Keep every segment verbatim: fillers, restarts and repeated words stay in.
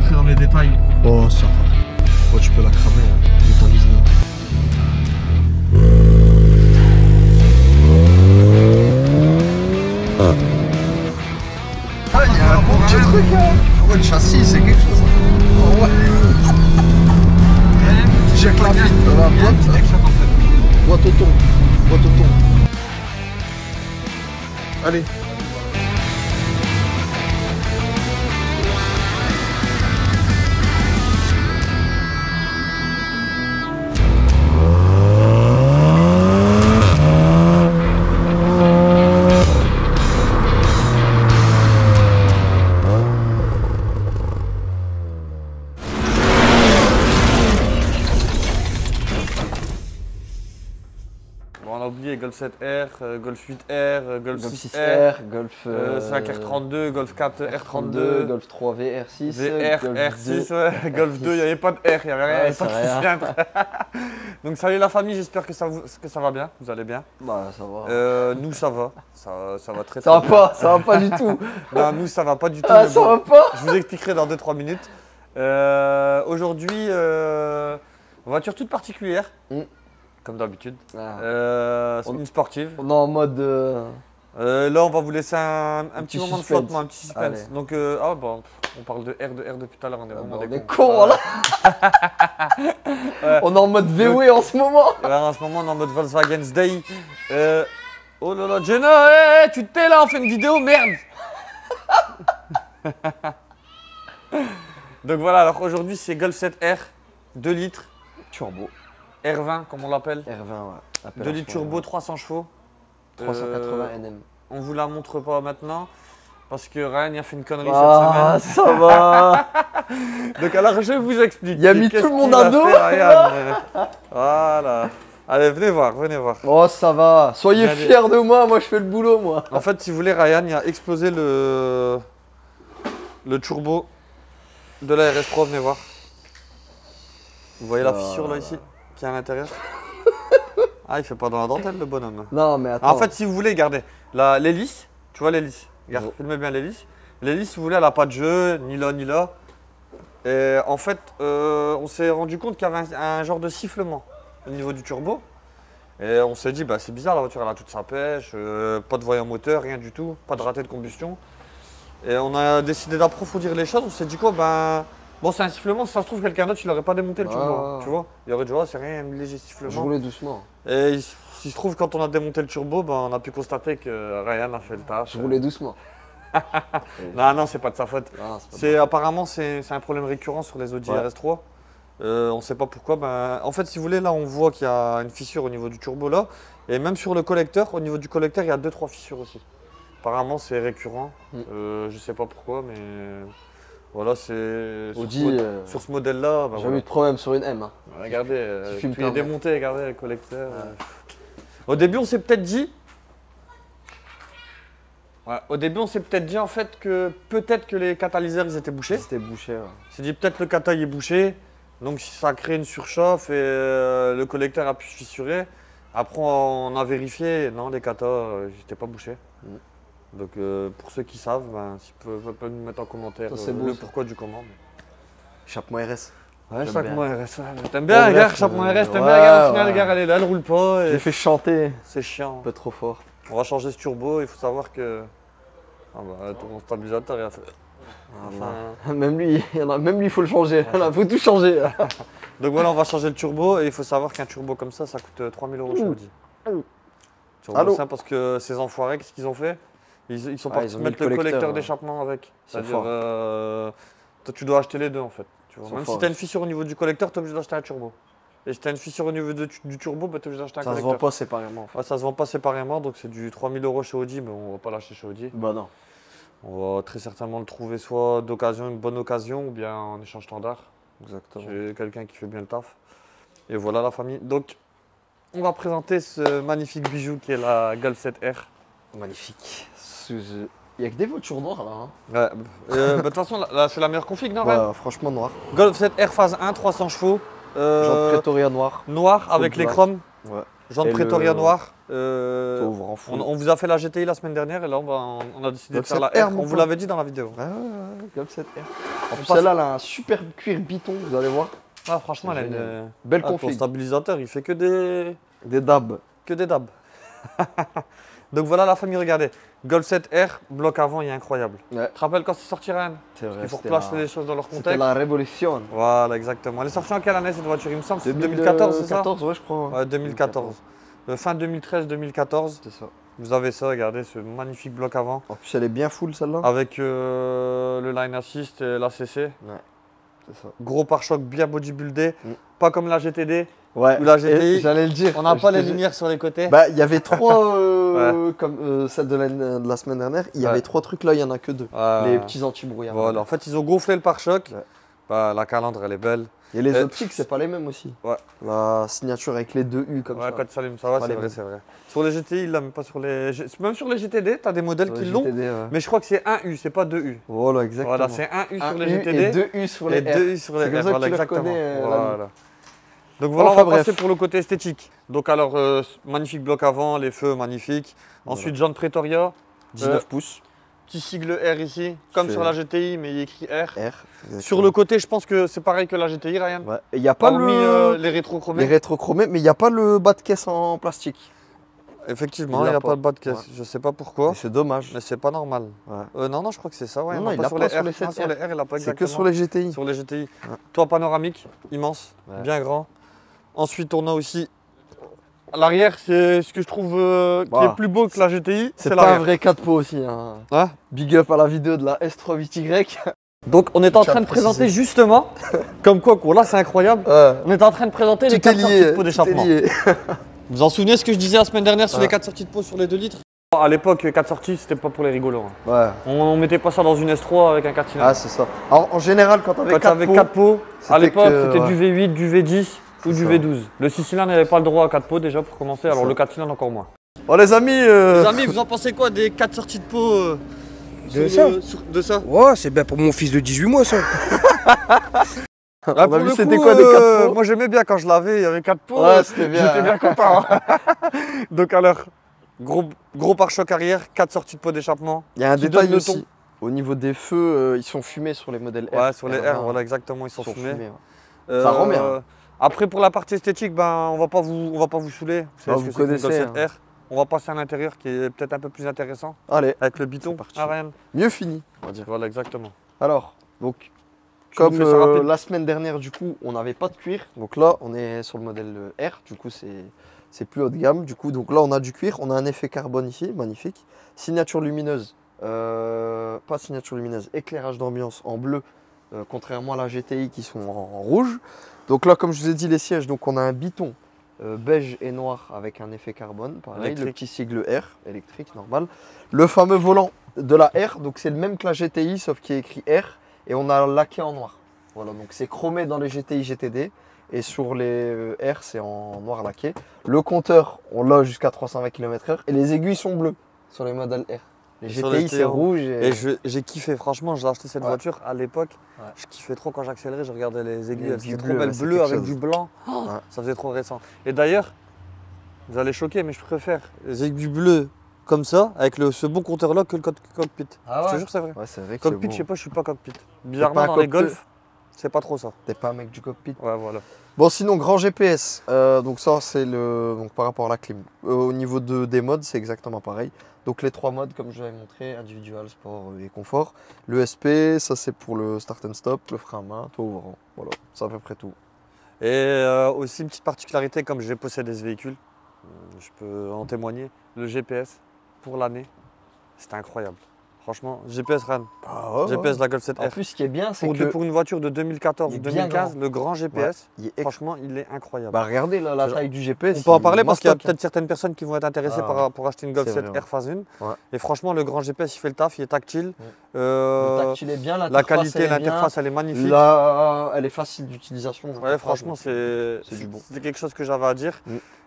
rentrer dans les détails. Oh, ça va. Oh, tu peux la cramer, hein. Métallisée. Ah, il y a un bon petit truc, hein. Ouais, le châssis, c'est quelque chose. Oh, ouais. J'ai que la vite, la boîte. Boîte au ton. Boîte au ton. Allez. Golf sept R, Golf huit R, Golf six R, Golf cinq R trente-deux, Golf quatre R trente-deux, Golf trois V R six, V R R six, Golf deux, il n'y avait pas de R, il n'y avait rien, pas de six R. Donc salut la famille, j'espère que ça va bien, vous allez bien? Bah ça va. Nous ça va, ça va très très bien. Ça va pas, ça va pas du tout. Non, nous ça va pas du tout. Ah ça va pas. Je vous expliquerai dans deux trois minutes. Aujourd'hui, voiture toute particulière. Comme d'habitude, ah. euh, une sportive. On est en mode... Euh... Euh, là, on va vous laisser un, un petit, petit moment suspense. de flottement, un petit suspense. Allez. Donc, euh, ah, bon, on parle de R, de R depuis tout à l'heure, on est vraiment ah, des cons. On est en mode V W donc, en ce moment. Là, en ce moment, on est en mode Volkswagen's Day. Euh, oh là là, Jenna, hey, hey, tu t'es là, on fait une vidéo, merde. Donc voilà, alors aujourd'hui, c'est Golf sept R, deux litres. Turbo. R vingt, comme on l'appelle. R vingt, ouais. deux litres turbo, trois cents chevaux. trois cent quatre-vingts N M. On vous la montre pas maintenant, parce que Ryan a fait une connerie ah, cette semaine. Ah, ça va. Donc alors, je vous explique. Il a mis tout le monde à dos. Voilà. Allez, venez voir, venez voir. Oh, ça va. Soyez Allez. fiers de moi, moi je fais le boulot, moi. En fait, si vous voulez, Ryan, il a explosé le, le turbo de la R S trois, venez voir. Vous voyez la fissure, là, ici ? À l'intérieur. Ah, il fait pas dans la dentelle le bonhomme. Non, mais attends. En fait, si vous voulez, regardez, l'hélice, tu vois l'hélice, regarde, oh. filmez bien l'hélice. L'hélice, si vous voulez, elle n'a pas de jeu, ni là, ni là. Et en fait, euh, on s'est rendu compte qu'il y avait un, un genre de sifflement au niveau du turbo. Et on s'est dit, bah, c'est bizarre, la voiture, elle a toute sa pêche, euh, pas de voyant moteur, rien du tout, pas de raté de combustion. Et on a décidé d'approfondir les choses, on s'est dit quoi, ben... Bon, c'est un sifflement, si ça se trouve, quelqu'un d'autre, il n'aurait pas démonté le ah. turbo, tu vois. Il aurait dit, oh, c'est rien, un léger sifflement. Je roulais doucement. Et il, il se trouve, quand on a démonté le turbo, ben, on a pu constater que Ryan a fait le taf. Je roulais doucement. Non, non, c'est pas de sa faute. Non, apparemment, c'est un problème récurrent sur les Audi ouais. R S trois. Euh, on ne sait pas pourquoi. Ben, en fait, si vous voulez, là, on voit qu'il y a une fissure au niveau du turbo, là. Et même sur le collecteur, au niveau du collecteur, il y a deux, trois fissures aussi. Apparemment, c'est récurrent. Mm. Euh, je ne sais pas pourquoi, mais... Voilà, c'est sur, euh, sur ce modèle-là. Bah, j'ai voilà. eu de problème sur une M. Hein. Regardez, euh, puis il est démonté, regardez le collecteur. Ah. Euh. Au début, on s'est peut-être dit, ouais, au début, on s'est peut-être dit en fait que peut-être que les catalyseurs ils étaient bouchés. C'était bouché. Ouais. On s'est dit peut-être le cata est bouché, donc ça crée une surchauffe et euh, le collecteur a pu se fissurer. Après, on a vérifié, non, les catas euh, n'étaient pas bouchés. Mm. Donc euh, pour ceux qui savent, ben, s'ils peuvent, peuvent nous mettre en commentaire ça, euh, beau, le ça. pourquoi du comment. Chape-moi R S. Ouais, chape-moi R S. T'aimes bien la gare, chape-moi R S, t'aimes bien la gare, au final la gare elle est là, elle roule pas. Et... J'ai fait chanter. C'est chiant. Un peu trop fort. On va changer ce turbo, il faut savoir que... Ah bah, ton stabilisateur il a fait... Enfin... Même lui, il faut le changer, il ouais. faut tout changer. Donc voilà, on va changer le turbo et il faut savoir qu'un turbo comme ça, ça coûte trois mille euros chez Audi. Turbo ça parce que ces enfoirés, qu'est-ce qu'ils ont fait? Ils, ils sont partis ah, mettre le collecteur, collecteur d'échappement avec. C'est-à-dire, euh, tu dois acheter les deux en fait. Tu vois. Même fort, si tu as une fissure au niveau du collecteur, tu es obligé d'acheter un turbo. Et si tu as une fissure au niveau de, du turbo, bah, tu es obligé d'acheter un ça collecteur. Ça se vend pas séparément. En fait. Ouais, ça se vend pas séparément, donc c'est du trois mille euros chez Audi, mais on va pas l'acheter chez Audi. Bah non. On va très certainement le trouver soit d'occasion, une bonne occasion, ou bien en échange standard. Exactement. J'ai quelqu'un qui fait bien le taf. Et voilà la famille. Donc, on va présenter ce magnifique bijou qui est la Golf sept R. Magnifique. Il n'y a que des voitures noires là. Hein. Ouais, euh, bah, de toute façon, là, là c'est la meilleure config, non? Bah, franchement, noir. Golf sept R phase un, trois cents chevaux. Euh, Jean de Pretoria noir. Noir avec les chromes. Ouais. Jean de Pretoria le... noir. Euh, on, on vous a fait la G T I la semaine dernière et là on, va, on a décidé Golf de faire la R. R on vous l'avait dit dans la vidéo. Ah, Golf sept R. En plus, celle-là, elle a un super cuir biton, vous allez voir. Ah, franchement, elle a une belle config. Ton stabilisateur, il fait que des. Des dabs. Que des dabs. Donc voilà la famille, regardez. Golf sept R, bloc avant, il est incroyable. Ouais. Tu te rappelles quand c'est sorti, Rennes? C'est vrai. Il faut placer la... les choses dans leur contexte. C'était la révolution. Voilà, exactement. Elle est sortie en quelle année cette voiture? Il me semble que c'est deux mille quatorze, c'est ça? deux mille quatorze, ouais, je crois. Ouais, deux mille quatorze. deux mille quatorze. Fin deux mille treize deux mille quatorze. C'est ça. Vous avez ça, regardez, ce magnifique bloc avant. En plus, elle est bien full celle-là. Avec euh, le line assist et l'A C C. Ouais. Ça. Gros pare-choc bien bodybuildé, mm. pas comme la G T D ouais. ou la G T I. J'allais le dire. On n'a pas G T D. Les lumières sur les côtés. Bah, il y avait trois, euh, ouais. comme euh, celle de la, de la semaine dernière, il y ouais. avait trois trucs là, il n'y en a que deux. Ouais. Les petits anti-brouillards. Voilà, en fait, ils ont gonflé le pare-choc. Ouais. Bah, la calandre, elle est belle. Et les Et... optiques, c'est pas les mêmes aussi. Ouais. La signature avec les deux U comme ouais, ça. Ouais, quand ça allume, ça va, c'est vrai, c'est vrai. Sur les G T I, là, mais pas sur les. Même sur les G T D, t'as des modèles qui l'ont. Ouais. Mais je crois que c'est un U, c'est pas deux U. Voilà, exactement. Voilà, c'est un U sur les G T D. Et deux U sur les R. Et deux U sur les R. Voilà, exactement. Voilà. Donc voilà, enfin, on va bref. passer pour le côté esthétique. Donc alors, euh, magnifique bloc avant, les feux magnifiques. Ensuite, Jean de Pretoria. dix-neuf pouces. Petit sigle R ici, comme sur la G T I, mais il écrit R. R sur le côté, je pense que c'est pareil que la G T I, Ryan. Ouais. Il n'y a pas le... euh, les rétrochromés. Les rétrochromés, mais il n'y a pas le bas de caisse en plastique. Effectivement, il n'y a, a pas. pas de bas de caisse. Ouais. Je ne sais pas pourquoi. C'est dommage. Mais c'est pas normal. Ouais. Euh, non, non, je crois que c'est ça. Ouais, non, non, il n'a pas, pas sur les sept R. C'est que sur les G T I. Sur les G T I. Ouais. Toit panoramique, immense, ouais. bien grand. Ensuite, on a aussi... L'arrière, c'est ce que je trouve euh, qui bah, est plus beau que la G T I. C'est pas un vrai quatre pots aussi. Hein. Ouais. Big up à la vidéo de la S trois huit Y. Donc, on est en train de préciser. présenter justement, comme quoi, quoi là c'est incroyable, euh, on est en train de présenter les quatre lié, sorties de pot d'échappement. Vous vous en souvenez ce que je disais la semaine dernière sur ouais. les quatre sorties de pot sur les deux litres? À l'époque, quatre sorties, c'était pas pour les rigolos. Hein. Ouais. On, on mettait pas ça dans une S trois avec un quatre cylindres. Ah, c'est ça. Alors, en général, quand t'avais quatre pots, à l'époque, c'était ouais. du V huit, du V dix. Ou du V douze. Le six cylindres n'avait pas le droit à quatre pots déjà pour commencer, alors le quatre cylindres encore moins. Bon les amis euh... Les amis, vous en pensez quoi des quatre sorties de pot euh, de, sur, ça euh, sur, de ça? Ouais, c'est bien pour mon fils de dix-huit mois ça. Là, pour le c'était quoi des quatre pots? Moi j'aimais bien quand je l'avais, il y avait quatre pots, ouais, c'était bien. J'étais bien content. Donc alors, gros, gros pare-choc arrière, quatre sorties de pot d'échappement. Il y a un détail aussi. Au niveau des feux, euh, ils sont fumés sur les modèles R. Ouais, sur les R, R, voilà exactement, ils sont, ils sont fumés. fumés ouais. euh, ça rend bien. Euh, Après, pour la partie esthétique, ben, on va pas vous, on va pas vous saouler. Vous savez ah, ce vous que connaissez, que cette hein. R. On va passer à l'intérieur qui est peut-être un peu plus intéressant. Allez, avec le biton, ah, Ryan. Mieux fini, on va dire. Voilà, exactement. Alors, donc, tu comme euh, la semaine dernière, du coup, on n'avait pas de cuir. Donc là, on est sur le modèle R. Du coup, c'est plus haut de gamme. Du coup, donc là, on a du cuir. On a un effet carbone ici, magnifique. Signature lumineuse, euh, pas signature lumineuse, éclairage d'ambiance en bleu. Euh, contrairement à la G T I qui sont en, en rouge. Donc là, comme je vous ai dit, les sièges, donc on a un biton euh, beige et noir avec un effet carbone, pareil, électrique. Le petit sigle R, électrique, normal. Le fameux volant de la R, donc c'est le même que la G T I, sauf qu'il est écrit R, et on a laqué en noir. Voilà, donc c'est chromé dans les G T I, G T D, et sur les R, c'est en noir laqué. Le compteur, on l'a jusqu'à trois cent vingt kilomètres heure, et les aiguilles sont bleues sur les modèles R. Les G T I, c'est rouge. Et, et j'ai kiffé, franchement, j'ai acheté cette ouais. voiture à l'époque. Ouais. Je kiffais trop quand j'accélérais, je regardais les aiguilles, elles étaient trop belles, bleues avec chose. du blanc. Oh, ouais. Ça faisait trop récent. Et d'ailleurs, vous allez choquer, mais je préfère les aiguilles bleues comme ça, avec le, ce bon compteur-là, que le cockpit. Ah ouais. Je te jure, c'est vrai. Ouais, c'est vrai que cockpit, bon. je sais pas, je suis pas cockpit. Bizarrement, pas dans les Golf, c'est pas trop ça. T'es pas un mec du cockpit. Ouais, voilà. Bon, sinon, grand G P S. Euh, donc, ça, c'est le. Donc, par rapport à la clim. Euh, au niveau de, des modes, c'est exactement pareil. Donc, les trois modes, comme je l'avais montré, individual, sport et confort. Le S P, ça, c'est pour le start and stop, le frein à main, toit ouvrant. Voilà, c'est à peu près tout. Et euh, aussi, une petite particularité, comme j'ai possédé ce véhicule, je peux en témoigner, le G P S pour l'année, c'était incroyable. Franchement, G P S Rennes, ah ouais, G P S la Golf sept R. En plus, ce qui est bien, c'est que pour une voiture de deux mille quatorze ou deux mille quinze, grand. le grand G P S, ouais, il est... franchement, il est incroyable. Bah, regardez là, la taille du G P S. On peut en parler parce qu'il y a peut-être hein. certaines personnes qui vont être intéressées ah, par, pour acheter une Golf sept R phase un. Ouais. Et franchement, le grand G P S, il fait le taf, il est tactile. Ouais. Euh, le tactile est bien, la qualité, l'interface, elle est magnifique. La... Elle est facile d'utilisation. Ouais, franchement, c'est quelque chose que j'avais à dire.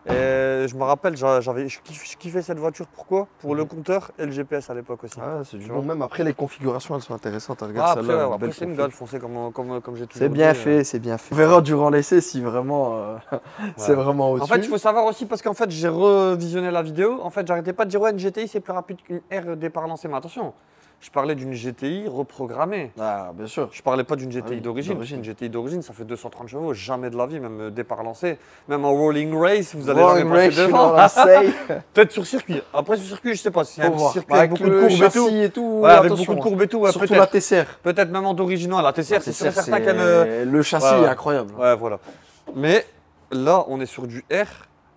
Et je me rappelle, j'avais, je, kiff, je kiffais cette voiture, pourquoi? Pour mmh. le compteur et le G P S à l'époque aussi. Ah, c'est du bon. Même après, les configurations, elles sont intéressantes. Regarde, ah, après, ouais, après c'est une Golf, on sait comme, comme, comme j'ai toujours. C'est bien fait, c'est bien fait. On verra durant l'essai si vraiment euh, ouais. c'est vraiment au-dessus. En fait, il faut savoir aussi, parce qu'en fait, j'ai revisionné la vidéo. En fait, j'arrêtais pas de dire, ouais, une G T I, c'est plus rapide qu'une R départ lancé. Mais attention, je parlais d'une G T I reprogrammée. Ah, bien sûr. Je parlais pas d'une G T I ah, oui, d'origine. Une G T I d'origine, ça fait deux cent trente chevaux, jamais de la vie, même départ lancé. Même en rolling race, vous allez jamais passer devant. Peut-être sur circuit. Après, sur circuit, je sais pas. Si y a un petit circuit bah, avec, avec beaucoup de courbes et tout. Et tout ouais, avec beaucoup de courbes et tout. Ouais, surtout la T C R. Peut-être même en d'original. La T C R, c'est certain qu'elle. Euh... Le châssis ouais, est incroyable. Ouais, voilà. Mais là, on est sur du R.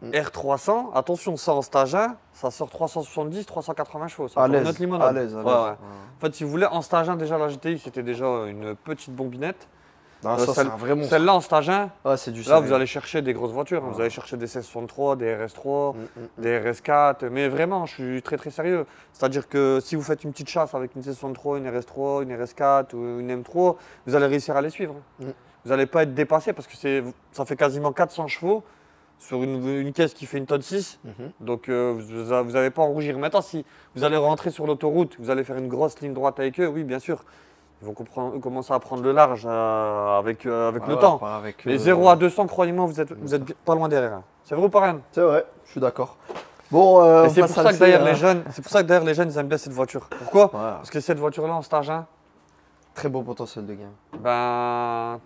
R trois cents, attention, ça en stage un, ça sort trois cent soixante-dix, trois cent quatre-vingts chevaux. Ça à l'aise, notre limonade. À l'aise, à l'aise. Ouais, ouais. Ouais. En fait, si vous voulez, en stage un, déjà la G T I, c'était déjà une petite bombinette. Euh, Celle-là celle en stage un, ouais, c'est du là sérieux. Vous allez chercher des grosses voitures, ouais. Vous allez chercher des seize soixante-trois, des R S trois, mm, mm, des R S quatre, mais vraiment, je suis très très sérieux. C'est-à-dire que si vous faites une petite chasse avec une seize soixante-trois, une R S trois, une R S quatre ou une M trois, vous allez réussir à les suivre. Mm. Vous n'allez pas être dépassé parce que ça fait quasiment quatre cents chevaux. Sur une, une caisse qui fait une tonne six, mmh. donc euh, vous n'avez pas à en rougir. Maintenant, si vous allez rentrer sur l'autoroute, vous allez faire une grosse ligne droite avec eux, oui, bien sûr, ils vont comprendre, commencer à prendre le large euh, avec, euh, avec ah le ouais, temps. Avec, euh, les zéro à deux cents, croyez-moi, vous n'êtes vous êtes pas loin derrière. C'est vrai ou pas, Ryan? C'est vrai, je suis d'accord. Bon, euh, c'est pour, pour ça que d'ailleurs hein. les, les jeunes ils aiment bien cette voiture. Pourquoi ouais. Parce que cette voiture-là, en stage un, très beau potentiel de gain. Ben.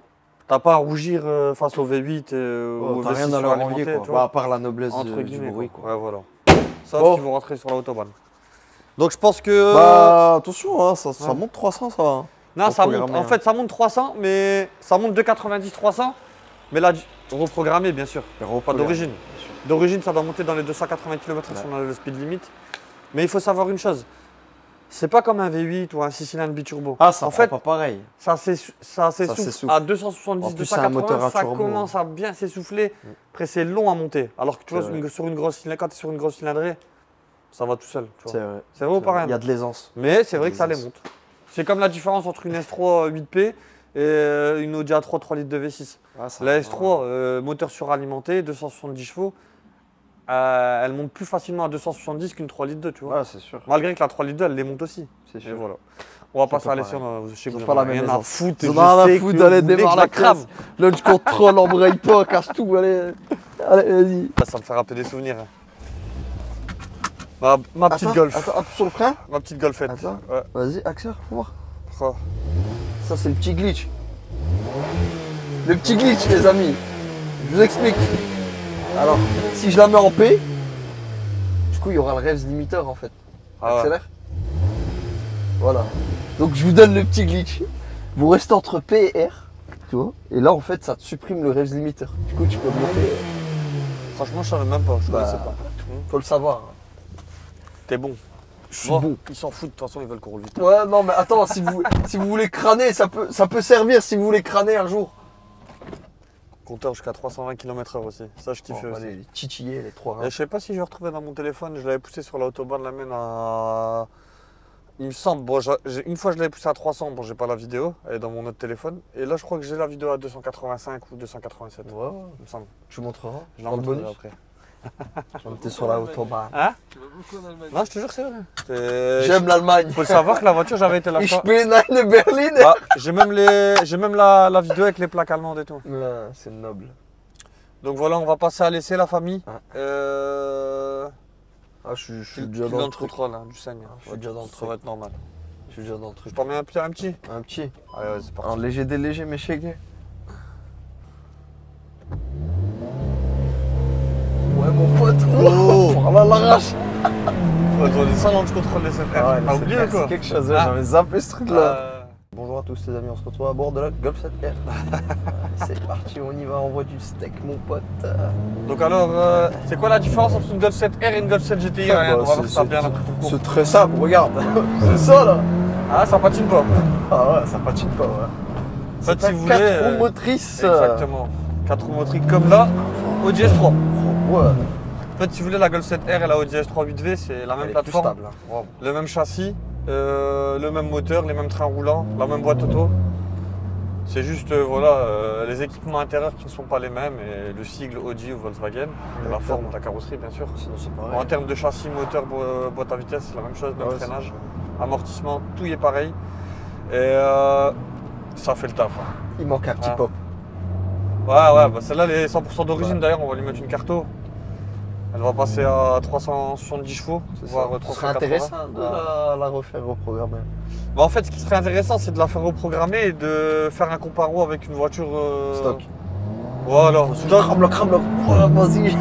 T'as pas à rougir face au V huit euh, oh, ou au V six. Rien à leur envier, quoi. Bah, à part la noblesse entre du bruit, quoi. Quoi. Ouais, voilà. Ça, oh. Si vous rentrez sur l'autobahn. Donc je pense que. Bah, attention, hein, ça, ouais. ça monte trois cents, ça. Hein. Non, ça monte. En fait, ça monte trois cents, mais ça monte deux cent quatre-vingt-dix, trois cents. Mais là, reprogrammé, bien sûr. Pas d'origine. D'origine, ça doit monter dans les deux cent quatre-vingts kilomètres ouais. si on a le speed limit. Mais il faut savoir une chose. C'est pas comme un V huit ou un six cylindres biturbo. Ah, ça en fait, pas pareil. Ça s'essouffle. À deux cent soixante-dix, deux cent quatre-vingts, ça commence à bien s'essouffler. Mmh. Après, c'est long à monter. Alors que tu vois, une, sur une grosse quand tu es sur une grosse cylindrée, ça va tout seul. C'est vrai. C'est vrai ou pas? Il y a de l'aisance. Mais c'est vrai que ça les monte. C'est comme la différence entre une S trois huit P et une Audi A trois trois litres de V six. Ah, la S trois, euh, moteur suralimenté, deux cent soixante-dix chevaux. Euh, elle monte plus facilement à deux cent soixante-dix qu'une trois litres deux, tu vois. Ah, c'est sûr. Malgré que la trois litres deux, elle les monte aussi. C'est sûr. Et voilà. On va passer à l'essai, chez vous. Ils n'ont pas la même à foutre. Ils n'ont rien à foutre, allez, démarre la crame. Launch control, embraye pas, casse tout, allez, allez, vas-y. Ça, ça me fait rappeler des souvenirs. Ma, ma petite attends, Golf. Attends, sur le frein. Ma petite Golfette. Attends, ouais. Vas-y, accélère, pour voir. Oh. Ça, c'est le petit glitch. Le petit glitch, les amis. Je vous explique. Alors, si je la mets en P, du coup, il y aura le revs limiteur en fait. Ah accélère. Ouais. Voilà. Donc, je vous donne le petit glitch. Vous restez entre P et R, tu vois. Et là, en fait, ça te supprime le revs limiteur. Du coup, tu peux monter. Franchement, je savais même pas. Je bah, connaissais pas. Faut le savoir. T'es bon. Je suis bon. bon. Ils s'en foutent. De toute façon, ils veulent qu'on roule vite. Ouais, non, mais attends, si vous, si vous voulez crâner, ça peut, ça peut servir si vous voulez crâner un jour. Compteur jusqu'à trois cent vingt kilomètres heure aussi. Ça, je kiffe bon, aussi. Les titillés, les trois. Et je sais pas si je l'ai retrouvé dans mon téléphone. Je l'avais poussé sur l'autobahn de la mienne à. Il me semble. Bon, une fois, je l'avais poussé à trois cents. Bon, j'ai pas la vidéo. Elle est dans mon autre téléphone. Et là, je crois que j'ai la vidéo à deux cent quatre-vingt-cinq ou deux cent quatre-vingt-sept. Ouais, ouais. Il me semble. Tu montreras. Je l'en bonus après. On était sur la autobahn. Hein? Tu vas beaucoup en Allemagne. Non, je te jure, c'est vrai. J'aime l'Allemagne. Faut savoir que la voiture, j'avais été là. Je paye de Berlin. Bah, j'ai même, les... même la... la vidéo avec les plaques allemandes et tout. C'est noble. Donc voilà, on va passer à l'essai, la famille. Ah, euh... ah je, suis, je suis déjà dans, dans le truc. Contrôle, hein, du saigne. Ah, je suis ouais, déjà dans le truc. Ça va être normal. Je suis déjà dans le truc. Je t'en mets un petit un petit, un petit. Allez, ouais, c'est parti. Un léger délégé, mais chez gay. Ouais, mon pote, oh, oh là, l'arrache. Attendez, ça, Launch contrôle des sept R. Ah ouais, t'as oublié quoi? C'est quelque chose, j'avais zappé ce truc là. Euh... Bonjour à tous les amis, on se retrouve à bord de la Golf sept R. C'est parti, on y va, on voit du steak, mon pote. Donc alors, euh, c'est quoi la différence entre une Golf sept R et une Golf sept G T I? Hein, bah, on va voir ça bien. C'est très simple, regarde. C'est ça là. Ah, ça patine pas. Ah ouais, ça patine pas, ouais. C'est si vous quatre roues motrices. Exactement. quatre roues motrices comme là, au D S trois. Ouais. En fait, si vous voulez, la Golf sept R et la Audi S trois huit V, c'est la même Elle plateforme, stable, hein. Wow. Le même châssis, euh, le même moteur, les mêmes trains roulants, la même boîte auto. C'est juste euh, voilà, euh, les équipements intérieurs qui ne sont pas les mêmes, et le sigle Audi ou Volkswagen, la forme de la carrosserie bien sûr. Sinon c'est pareil. En termes de châssis, moteur, boîte à vitesse, c'est la même chose, même ouais, freinage, amortissement, tout y est pareil. Et euh, ça fait le taf. Hein. Il manque un petit ah. pop. Ouais, ouais, bah celle-là, elle est cent pour cent d'origine ouais. d'ailleurs, on va lui mettre une carto. Elle va passer à trois cent soixante-dix chevaux, voire trois cent quatre-vingts. Ce serait intéressant de la, la refaire reprogrammer. Bah en fait, ce qui serait intéressant, c'est de la faire reprogrammer et de faire un comparo avec une voiture... Euh... Stock. Voilà. Crame-le, crame-le. Voilà, vas-y.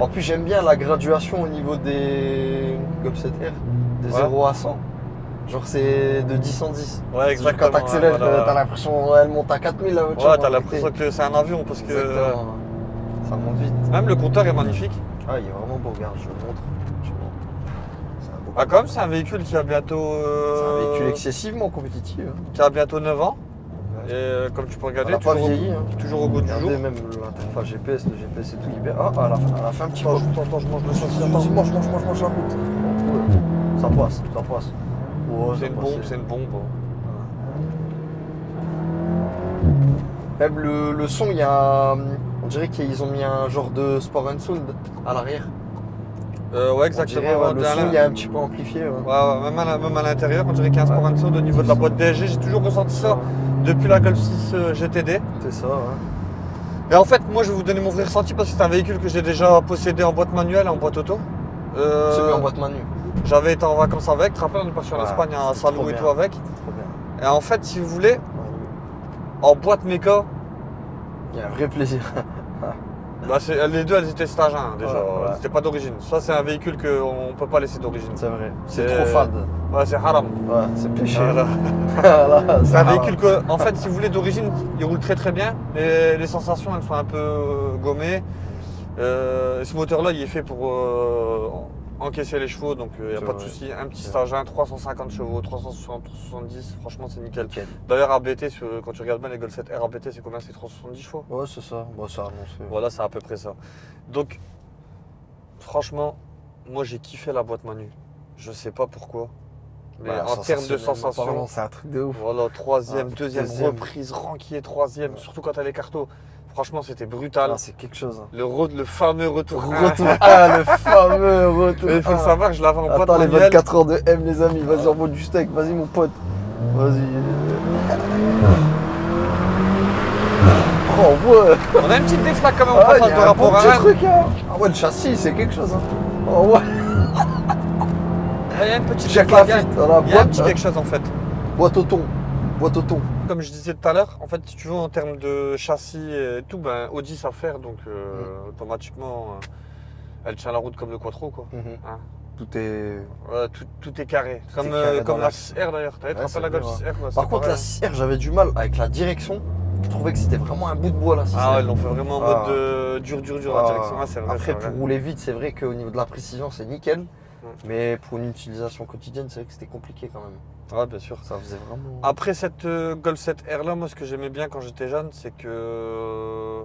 En plus, j'aime bien la graduation au niveau des Golf sept R, de ouais. zéro à cent. Genre c'est de dix en dix. Ouais, exactement. Quand t'accélères, ouais, voilà. t'as l'impression qu'elle monte à quatre mille la voiture. Ouais, t'as l'impression que c'est un avion parce que... Exactement. Ça monte vite. Même le compteur est magnifique. Ah, il est vraiment beau, regarde, je le montre. C'est un beau ah, comme c'est un véhicule qui a bientôt... Euh... C'est un véhicule excessivement compétitif. Hein. Qui a bientôt neuf ans. Ouais. Et euh, comme tu peux regarder, toujours, pas vieilli, au... Hein. toujours au goût du jour. Même l'interface G P S, le G P S et tout, il est bien. Ah, à la fin, à la fin un petit peu. Attends, attends, je mange le châssis. Attends, je mange, je mange, je mange la route. Ça passe, ça passe. Oh, c'est une bombe, c'est une bombe. Même le, le son, il y a, on dirait qu'ils ont mis un genre de sport and sound à l'arrière. Euh, ouais, exactement. Dirait, ouais, le son, il y a un petit peu amplifié. Ouais. Ouais, ouais, même à, même à l'intérieur, on dirait qu'il y a un sport ouais. and sound au niveau de la boîte D S G. J'ai toujours ressenti ça ouais. depuis la Golf six G T D. C'est ça, ouais. Et en fait, moi, je vais vous donner mon vrai ressenti parce que c'est un véhicule que j'ai déjà possédé en boîte manuelle et en boîte auto. Euh... C'est bien en boîte manuelle. J'avais été en vacances avec, tu te rappelles, on est parti en Espagne, à Salou et tout avec. Trop bien. Et en fait, si vous voulez, en boîte méca, il y a un vrai plaisir. Bah les deux, elles étaient stage un hein, déjà, ouais, ouais. c'était pas d'origine. Ça, c'est un véhicule qu'on peut pas laisser d'origine. C'est vrai, c'est trop fade. Ouais, c'est haram. Ouais, c'est péché. Voilà. Voilà, c'est un haram. Véhicule que, en fait, si vous voulez, d'origine, il roule très très bien. Et les sensations, elles sont un peu gommées. Euh, ce moteur-là, il est fait pour... Euh, encaisser les chevaux, donc il euh, n'y a pas vrai. de souci. Un petit stage un, trois cent cinquante chevaux, trois cent soixante-dix, franchement c'est nickel. Okay. D'ailleurs A B T, sur, quand tu regardes bien les Golf sept R A B T, c'est combien? C'est trois cent soixante-dix chevaux. Ouais, c'est ça. Bon, ça voilà, c'est à peu près ça. Donc, franchement, moi j'ai kiffé la boîte manu. Je sais pas pourquoi. Mais bah, en termes de sensation, c'est un truc de ouf. Voilà, troisième, ah, deuxième, deuxième reprise, ranquier, troisième, ouais. surtout quand t'as les cartos. Franchement, c'était brutal. Ah, c'est quelque chose. Hein. Le, road, le fameux retour. retour ah, le fameux retour. Il faut ah. savoir que je l'avais en boîte. Attends, les vingt-quatre heures de M, les amis. Vas-y, remonte du steak. Vas-y, mon pote. Vas-y. Oh, ouais. On a une petite déflaque quand même. On ah, passe de rapport bon à un truc. Hein. Ah, ouais, le châssis, c'est quelque chose. Hein. Oh, ouais. Il y a une petite déflaque. Il y a un petit quelque chose en fait. Boîte au thon. Boîte au thon. Comme je disais tout à l'heure, en fait, si tu veux, en termes de châssis et tout, ben, Audi ça faire, donc euh, mmh. automatiquement, euh, elle tient la route comme le Quattro, quoi. Mmh. Hein tout est... Ouais, tout, tout est carré, tout comme, est carré euh, comme la six R d'ailleurs, t'as vu, t'as pas la Golf six R. Quoi, par contre, pareil. La six R, j'avais du mal avec la direction, je trouvais que c'était vraiment un bout de bois, la six R. Ah, ils l'ont fait vraiment en mode ah. de dur, dur, dur, ah. la direction, là, c'est vrai. Après, pour rouler vite, c'est vrai qu'au niveau de la précision, c'est nickel. Mais pour une utilisation quotidienne, c'est vrai que c'était compliqué quand même. Ouais, bien sûr. Ça faisait vraiment... Après cette euh, Golf sept R là, moi ce que j'aimais bien quand j'étais jeune, c'est que euh,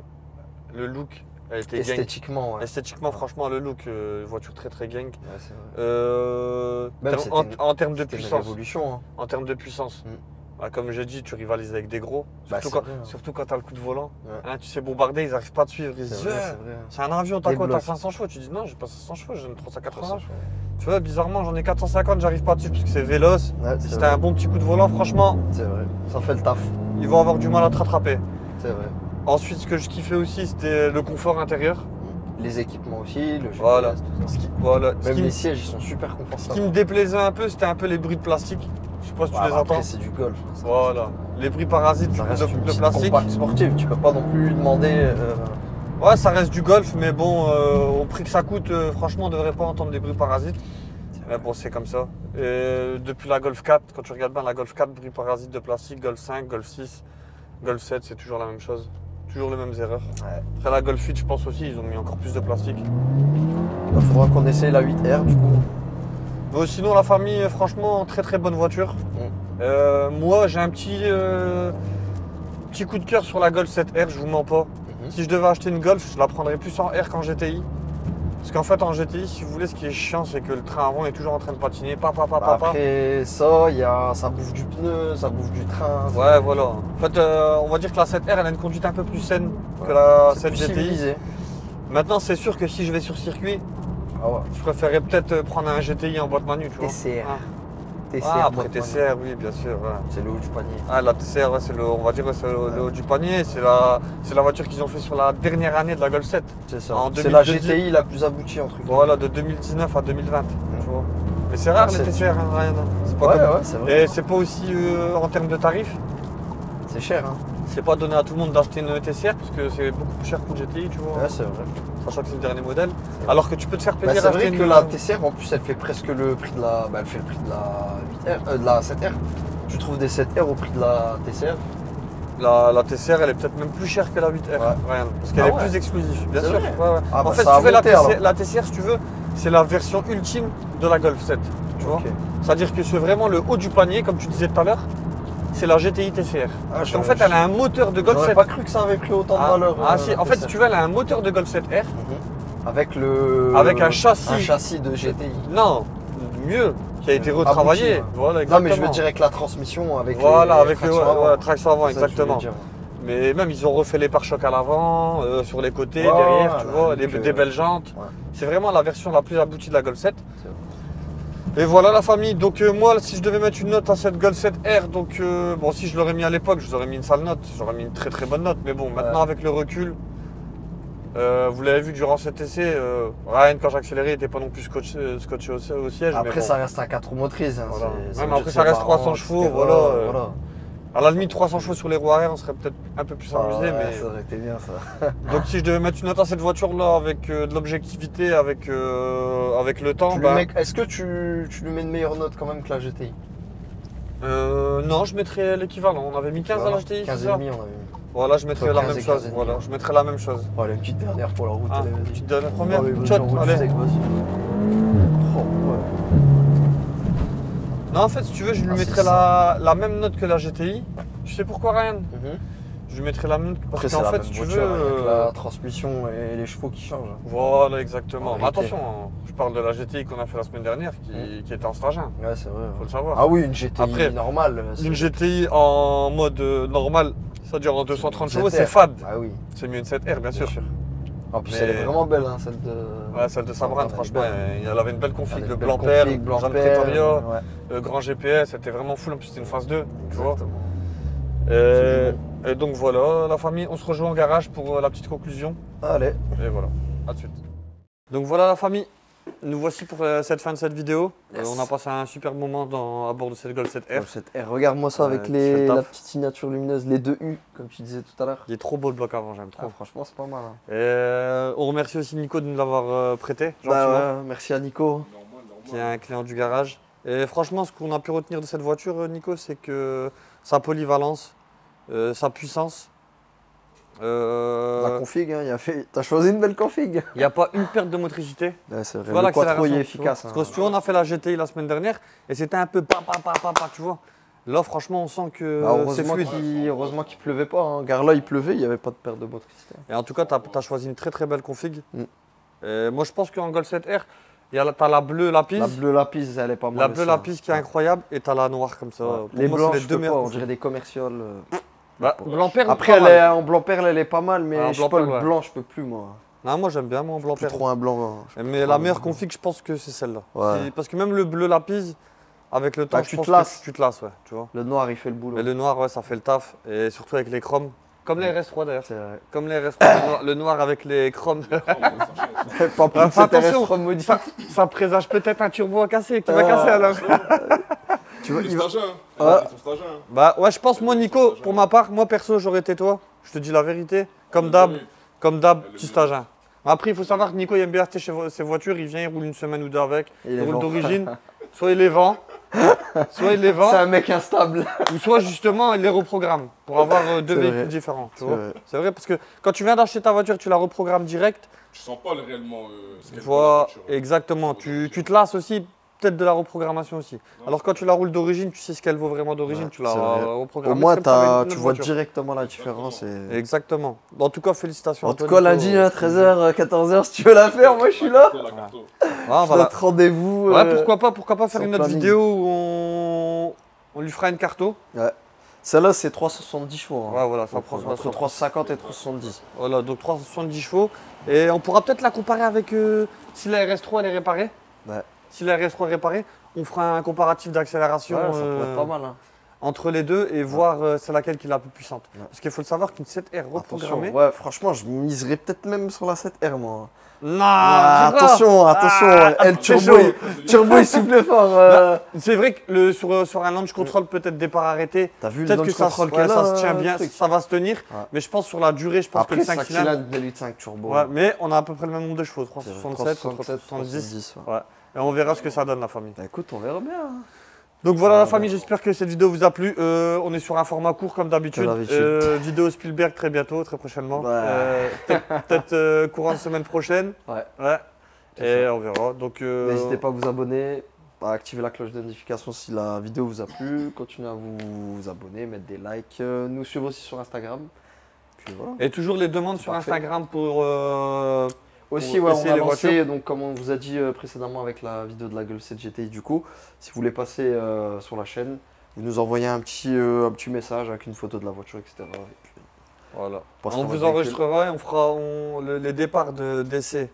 le look a été gang. Esthétiquement, ouais. Esthétiquement, franchement, le look, euh, voiture très très gang. Ouais, c'est vrai. Euh, même ter en, en termes de puissance. Révolution, hein. En termes de puissance. Mm. Bah, comme j'ai dit, tu rivalises avec des gros. Surtout bah, quand, vrai, surtout quand tu as le coup de volant. Ouais. Hein, tu sais bombarder, ils n'arrivent pas à te suivre. C'est un avion, t'as quoi? T'as cinq cents chevaux. Tu dis non, j'ai pas cinq cents chevaux, j'ai trois cent quatre-vingts. Tu vois, bizarrement, j'en ai quatre cent cinquante, j'arrive pas dessus parce que c'est véloce. Ouais, si t'as un bon petit coup de volant, franchement, c'est vrai, ça fait le taf. Ils vont avoir du mal à te rattraper. C'est vrai. Ensuite, ce que je kiffais aussi, c'était le confort intérieur. Les équipements aussi, le G P S, voilà. tout ça. Qui, voilà. Même qui, les sièges, ils sont super confortables. Ce qui me déplaisait un peu, c'était un peu les bruits de plastique. Je sais pas si bah, tu les bah, entends. C'est du golf. Voilà. Les bruits parasites ça reste de, une de plastique. Sportive, tu peux pas non plus demander. Euh... Ouais, ça reste du golf, mais bon, euh, au prix que ça coûte, euh, franchement, on ne devrait pas entendre des bruits parasites. Mais bon, c'est comme ça. Et depuis la Golf quatre, quand tu regardes bien la Golf quatre, bruits parasites de plastique, Golf cinq, Golf six, Golf sept, c'est toujours la même chose. Toujours les mêmes erreurs. Ouais. Après la Golf huit, je pense aussi, ils ont mis encore plus de plastique. Il faudra qu'on essaye la huit R du coup. Mais sinon, la famille, franchement, très très bonne voiture. Mmh. Euh, moi, j'ai un petit, euh, petit coup de cœur sur la Golf sept R, je vous mens pas. Si je devais acheter une Golf, je la prendrais plus en R qu'en G T I. Parce qu'en fait en G T I, si vous voulez, ce qui est chiant, c'est que le train avant est toujours en train de patiner. Pa, pa, pa, bah pa, après pa. ça, y a, ça bouffe du pneu, ça bouffe du train. Ouais, voilà. En fait, euh, on va dire que la sept R, elle a une conduite un peu plus saine ouais. que la sept G T I. Maintenant, c'est sûr que si je vais sur circuit, ah ouais. je préférerais peut-être prendre un G T I en boîte manu, tu vois. T C R. Ah. T C R ah, après T C R, oui, bien sûr. Ouais. C'est le haut du panier. Ah, la T C R, ouais, c'est le, on va dire, c'est le, ouais. le haut du panier. C'est la, c'est la voiture qu'ils ont fait sur la dernière année de la Golf sept. C'est ça. C'est la G T I la plus aboutie, en truc. Voilà, de deux mille dix-neuf à deux mille vingt. Ouais. Tu vois. Mais c'est rare, ouais, les T C R, hein, rien. C'est pas ouais, comme... ouais, c'est vrai. Et c'est pas aussi euh, en termes de tarifs. C'est cher, hein. C'est pas donné à tout le monde d'acheter une T C R parce que c'est beaucoup plus cher qu'une G T I, tu vois. Ouais, c'est vrai. Sachant que c'est le dernier modèle. Alors que tu peux te faire plaisir. Bah, c'est vrai une... que la T C R, en plus, elle fait presque le prix de la, bah, elle fait le prix de la huit R, euh, de la sept R. Tu trouves des sept R au prix de la T C R. La, la T C R, elle est peut-être même plus chère que la huit R. Ouais. Ouais, parce qu'elle ah est ouais. plus exclusive. Bien sûr. Ouais, ouais. Ah, bah, en fait, si tu veux, la, T C R, la T C R, si tu veux, c'est la version ultime de la Golf sept. Tu vois. Okay. C'est-à-dire que c'est vraiment le haut du panier, comme tu disais tout à l'heure. C'est la G T I T C R. Ah, parce qu'en fait, elle a un moteur de Golf sept. J'aurais pas cru que ça avait pris autant de ah, valeur. Ah euh, si, en T C R. Fait, si tu veux, elle a un moteur de Golf sept R. Mm-hmm. Avec le. Avec un châssis. Un châssis de G T I. Non, mieux, qui a été retravaillé. Abouti, voilà, exactement. Non, mais je veux dire avec la transmission, avec. Voilà, les, avec les le ouais, ouais, traction avant, exactement. Mais même, ils ont refait les pare-chocs à l'avant, euh, sur les côtés, oh, derrière, tu vois, des, euh, des belles jantes. Ouais. C'est vraiment la version la plus aboutie de la Golf sept. Et voilà la famille, donc euh, moi si je devais mettre une note à cette Golf sept R, donc euh, bon si je l'aurais mis à l'époque, je vous aurais mis une sale note, j'aurais mis une très très bonne note, mais bon maintenant ouais. avec le recul, euh, vous l'avez vu durant cet essai, euh, Ryan quand j'accélérais n'était pas non plus scotché, scotché au, au siège. Après mais bon. Ça reste un quatre roues motrices. Hein, voilà. ouais, mais après ça reste trois cents chevaux, voilà. Euh, voilà. À la limite trois cents chevaux sur les roues arrière, on serait peut-être un peu plus amusé. Ah ouais, mais... Ça aurait été bien ça. Donc si je devais mettre une note à cette voiture là avec euh, de l'objectivité, avec, euh, avec le temps... Bah... Mets... Est-ce que tu, tu lui mets une meilleure note quand même que la G T I? euh, Non, je mettrais l'équivalent. On avait mis quinze voilà. à la G T I, quinze et demi on avait mis. Voilà, je mettrais la même chose. Voilà, je mettrais la même chose. Oh, allez, une petite dernière pour la route. Ah, une petite dernière première. Allez, Shot, route, allez. Non, en fait, si tu veux, je lui ah, mettrais la, la même note que la G T I. Tu sais pourquoi, Ryan? Mm-hmm. Je lui mettrais la même note parce qu'en fait, si tu veux, avec la transmission et les chevaux qui changent. Voilà, exactement. Mais attention, je parle de la G T I qu'on a fait la semaine dernière, qui, mm. qui était en Stragin. Ouais, c'est vrai. Faut le savoir. Ah oui, une G T I Après, normale. Une G T I en mode normal, c'est-à-dire en deux cent trente chevaux, c'est fade. Ah oui. C'est mieux une sept R, bien, bien sûr. sûr. En plus, mais... elle est vraiment belle, hein, celle de. Ouais, celle de Sabrin, franchement. Elle, elle avait une belle config, le blanc père, Jean de Pretoria, ouais. le grand G P S, c'était vraiment full. En plus, c'était une phase deux, exactement. Tu vois. Et, et donc voilà, la famille, on se rejoint au garage pour la petite conclusion. Allez. Et voilà, à de suite. Donc voilà, la famille, nous voici pour cette fin de cette vidéo. Yes. Euh, on a passé un super moment dans, à bord de cette Golf sept R. Golf sept R, regarde-moi ça avec euh, les, la petite signature lumineuse, les deux U, comme tu disais tout à l'heure. Il est trop beau le bloc avant, j'aime trop. Ah, franchement, c'est pas mal. Hein. Et euh, on remercie aussi Nico de nous l'avoir euh, prêté. Bah, euh, merci à Nico, qui est un client du garage. Et franchement, ce qu'on a pu retenir de cette voiture, Nico, c'est que sa polyvalence, euh, sa puissance, Euh... la config, hein, fait... tu as choisi une belle config. Il n'y a pas une perte de motricité. Ouais, c'est vrai, le Quattro est efficace. Hein. Parce que tu vois, on a fait la G T I la semaine dernière et c'était un peu pa, pa, pa, pa, pa, tu vois. Là, franchement, on sent que bah, c'est fluide. Qu heureusement qu'il ne pleuvait pas, hein. Car là, il pleuvait, il n'y avait pas de perte de motricité. Et en tout cas, tu as, as choisi une très très belle config. Mm. Et moi, je pense qu'en Golf sept R, tu as la bleue lapis. La bleue lapis, elle est pas mal. La bleue lapis qui est incroyable et tu as la noire comme ça. Ouais. Les moi, blancs, les deux meilleurs. On dirait des commerciales. Bah, blanc perle, après, elle est, en blanc perle, elle est pas mal, mais ah, je sais pas, perle, le ouais. blanc, je peux plus, moi. Non, moi, j'aime bien, moi, en blanc perle. Je trouve un blanc. Hein. Mais la meilleure config, je pense que c'est celle-là. Ouais. Parce que même le bleu lapis, avec le temps, bah, je tu pense te lasses. Que tu te lasses, ouais, tu vois. Le noir, il fait le boulot. Mais le noir, ouais, ça fait le taf. Et surtout avec les chromes. Comme les R S trois, d'ailleurs. C'est vrai. Comme les R S trois, le noir avec les chromes. Pas plus enfin, attention, ça, ça présage peut-être un turbo à casser, qui euh... va casser, alors. Tu vois, il va... hein. Ah. Hein. Bah ouais, je pense, moi Nico, pour ma part, moi perso, j'aurais été toi. Je te dis la vérité. Comme d'hab, comme d'hab, petit stagiaire. Après, il faut savoir que Nico, il aime bien acheter ses voitures. Il vient, il roule une semaine ou deux avec. Il, il roule d'origine. Soit il les vend, soit il les vend. C'est un mec instable. Ou soit justement, il les reprogramme pour avoir euh, deux véhicules vrai. différents. C'est vrai. vrai, parce que quand tu viens d'acheter ta voiture, tu la reprogrammes direct. Tu sens pas le réellement. Euh, ce tu vois, exactement. Tu, tu te lasses aussi. peut-être de la reprogrammation aussi. Non. Alors quand tu la roules d'origine, tu sais ce qu'elle vaut vraiment d'origine, ouais, tu la reprogrammes. Au moins, as, tu vois voiture. directement la différence. Et... Exactement. En tout cas, félicitations. En tout cas, lundi à treize heures, quatorze heures, si tu veux la faire, moi je suis là. Ah, voilà. Notre rendez-vous. Euh, ouais, pourquoi pas, pourquoi pas faire une autre vidéo où on... on lui fera une carto. Ouais. Celle-là, c'est trois cent soixante-dix chevaux. Hein. Ouais, voilà, ça donc, prend entre trois cent cinquante et trois cent soixante-dix. Voilà, donc trois cent soixante-dix chevaux. Et on pourra peut-être la comparer avec euh, si la R S trois elle est réparée. Ouais. Si la R S trois est réparée, on fera un comparatif d'accélération ouais, euh, hein. entre les deux et ouais. voir euh, c'est laquelle qui est la plus puissante. Ouais. Parce qu'il faut le savoir qu'une sept R reprogrammée. Ouais, franchement, je miserais peut-être même sur la sept R moi. Non, ah, attention, attention, ah, elle turbo, il, turbo il souffle fort. Euh... C'est vrai que le, sur, sur un launch control, peut-être départ arrêté, peut-être que ça, se, ouais, ça euh, se tient bien, ça va se tenir. Ouais. Mais je pense sur la durée, je pense après, que le cinq cylindres, huit virgule cinq turbo. Ouais, mais on a à peu près le même nombre de chevaux, trois cent soixante-sept, trois cent soixante-dix. Ouais. Et on verra ce que ça donne la famille. Bah, écoute, on verra bien. Hein. Donc voilà la famille, j'espère que cette vidéo vous a plu. Euh, on est sur un format court comme d'habitude. Euh, vidéo Spielberg très bientôt, très prochainement. Bah. Euh, Peut-être euh, courant de semaine prochaine. Ouais. ouais. Et ça. on verra. Donc euh... n'hésitez pas à vous abonner, à activer la cloche de notification si la vidéo vous a plu. Continuez à vous, vous abonner, mettre des likes, euh, nous suivre aussi sur Instagram. Puis, voilà. Et toujours les demandes sur parfait. Instagram pour. Euh... Aussi, ouais, on a lancé, donc, comme on vous a dit euh, précédemment avec la vidéo de la Golf sept G T I, du coup, si vous voulez passer euh, sur la chaîne, vous nous envoyez un petit, euh, un petit message avec une photo de la voiture, et cetera. Et puis, voilà. On vous enregistrera et on fera on, le, les départs d'essai.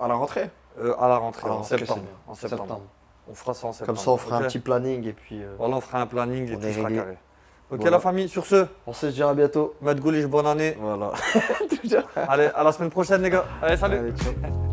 De, à la rentrée euh, À la rentrée, à la en, rentrée septembre. en septembre. septembre. On fera ça en septembre. Comme ça, on fera okay. un petit planning et puis. Euh, voilà, on fera un planning et puis sera carré. Ok voilà. La famille, sur ce, on se dit à bientôt. Mad Goulish, bonne année. Voilà. Allez, à la semaine prochaine les gars. Allez, salut. Allez,